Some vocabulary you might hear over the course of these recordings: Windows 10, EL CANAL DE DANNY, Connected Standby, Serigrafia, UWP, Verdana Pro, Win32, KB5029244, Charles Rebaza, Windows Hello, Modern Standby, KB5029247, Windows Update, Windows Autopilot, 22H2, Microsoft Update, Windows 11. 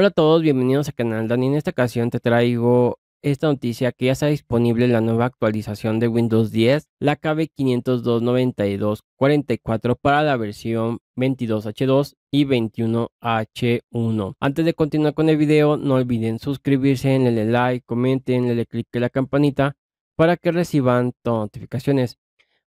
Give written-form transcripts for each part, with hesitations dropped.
Hola a todos, bienvenidos al canal Dani. En esta ocasión te traigo esta noticia que ya está disponible la nueva actualización de Windows 10, la KB5029244 para la versión 22H2 y 21H1. Antes de continuar con el video, no olviden suscribirse, denle like, comenten, denle click a la campanita para que reciban todas notificaciones.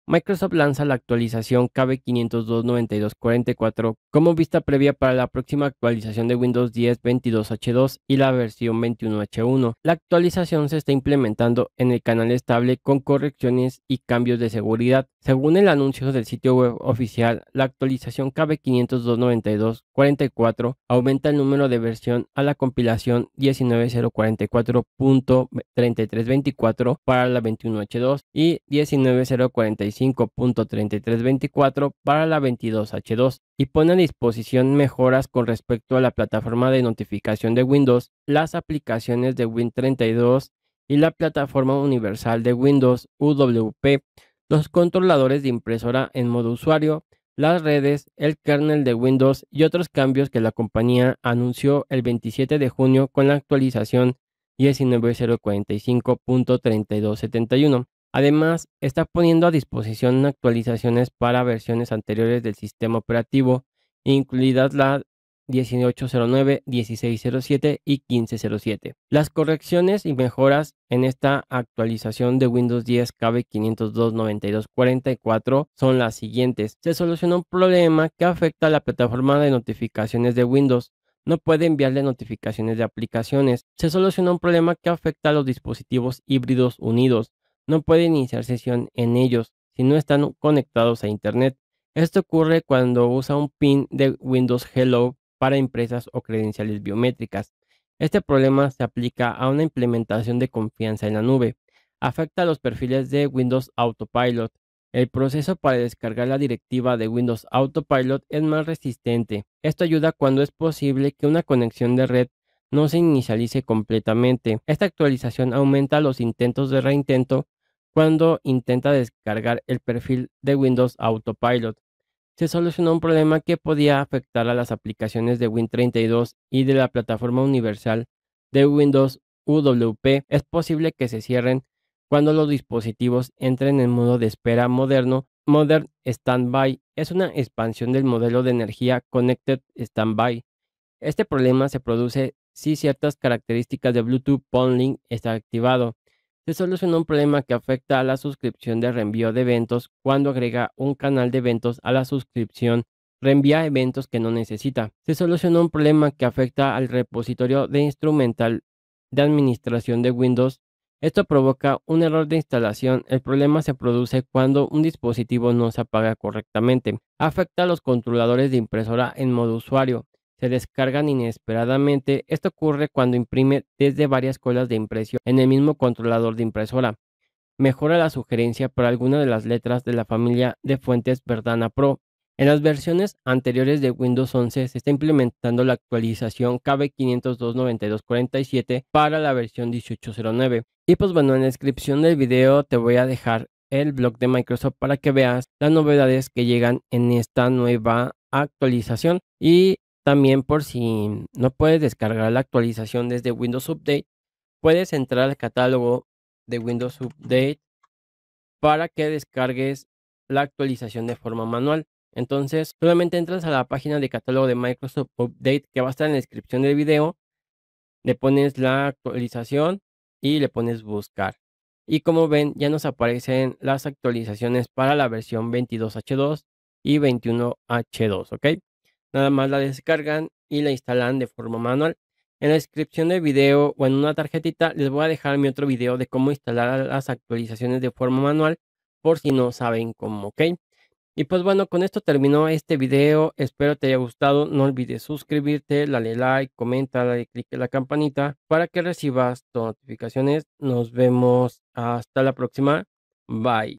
Microsoft lanza la actualización KB5029244 como vista previa para la próxima actualización de Windows 10 22H2 y la versión 21H1. La actualización se está implementando en el canal estable con correcciones y cambios de seguridad. Según el anuncio del sitio web oficial, la actualización KB5029244 aumenta el número de versión a la compilación 19044.3324 para la 21H2 y 19045.3324 para la 22H2 y pone a disposición mejoras con respecto a la plataforma de notificación de Windows, las aplicaciones de Win32 y la plataforma universal de Windows UWP, los controladores de impresora en modo usuario, las redes, el kernel de Windows y otros cambios que la compañía anunció el 27 de junio con la actualización 19045.3271. Además, está poniendo a disposición actualizaciones para versiones anteriores del sistema operativo, incluidas la 1809, 1607 y 1507. Las correcciones y mejoras en esta actualización de Windows 10 KB5029244 son las siguientes. Se soluciona un problema que afecta a la plataforma de notificaciones de Windows. No puede enviarle notificaciones de aplicaciones. Se soluciona un problema que afecta a los dispositivos híbridos unidos. No puede iniciar sesión en ellos si no están conectados a Internet. Esto ocurre cuando usa un PIN de Windows Hello para empresas o credenciales biométricas. Este problema se aplica a una implementación de confianza en la nube. Afecta a los perfiles de Windows Autopilot. El proceso para descargar la directiva de Windows Autopilot es más resistente. Esto ayuda cuando es posible que una conexión de red no se inicialice completamente. Esta actualización aumenta los intentos de reintento cuando intenta descargar el perfil de Windows Autopilot. Se solucionó un problema que podía afectar a las aplicaciones de Win32 y de la plataforma universal de Windows UWP. Es posible que se cierren cuando los dispositivos entren en modo de espera moderno. Modern Standby es una expansión del modelo de energía Connected Standby. Este problema se produce si ciertas características de Bluetooth Pon-Link está activado. Se solucionó un problema que afecta a la suscripción de reenvío de eventos cuando agrega un canal de eventos a la suscripción, reenvía eventos que no necesita. Se solucionó un problema que afecta al repositorio de instrumental de administración de Windows. Esto provoca un error de instalación. El problema se produce cuando un dispositivo no se apaga correctamente. Afecta a los controladores de impresora en modo usuario. Se descargan inesperadamente. Esto ocurre cuando imprime desde varias colas de impresión en el mismo controlador de impresora. Mejora la sugerencia para alguna de las letras de la familia de fuentes Verdana Pro. En las versiones anteriores de Windows 11 se está implementando la actualización KB5029247 para la versión 1809. Y pues bueno, en la descripción del video te voy a dejar el blog de Microsoft para que veas las novedades que llegan en esta nueva actualización. Y también, por si no puedes descargar la actualización desde Windows Update, puedes entrar al catálogo de Windows Update para que descargues la actualización de forma manual. Entonces, solamente entras a la página de catálogo de Microsoft Update que va a estar en la descripción del video, le pones la actualización y le pones buscar. Y como ven, ya nos aparecen las actualizaciones para la versión 22H2 y 21H2, ¿ok? Nada más la descargan y la instalan de forma manual. En la descripción del video o en una tarjetita les voy a dejar mi otro video de cómo instalar las actualizaciones de forma manual por si no saben cómo, ¿ok? Y pues bueno, con esto terminó este video. Espero te haya gustado. No olvides suscribirte, dale like, comenta, dale click a la campanita para que recibas todas las notificaciones. Nos vemos hasta la próxima. Bye.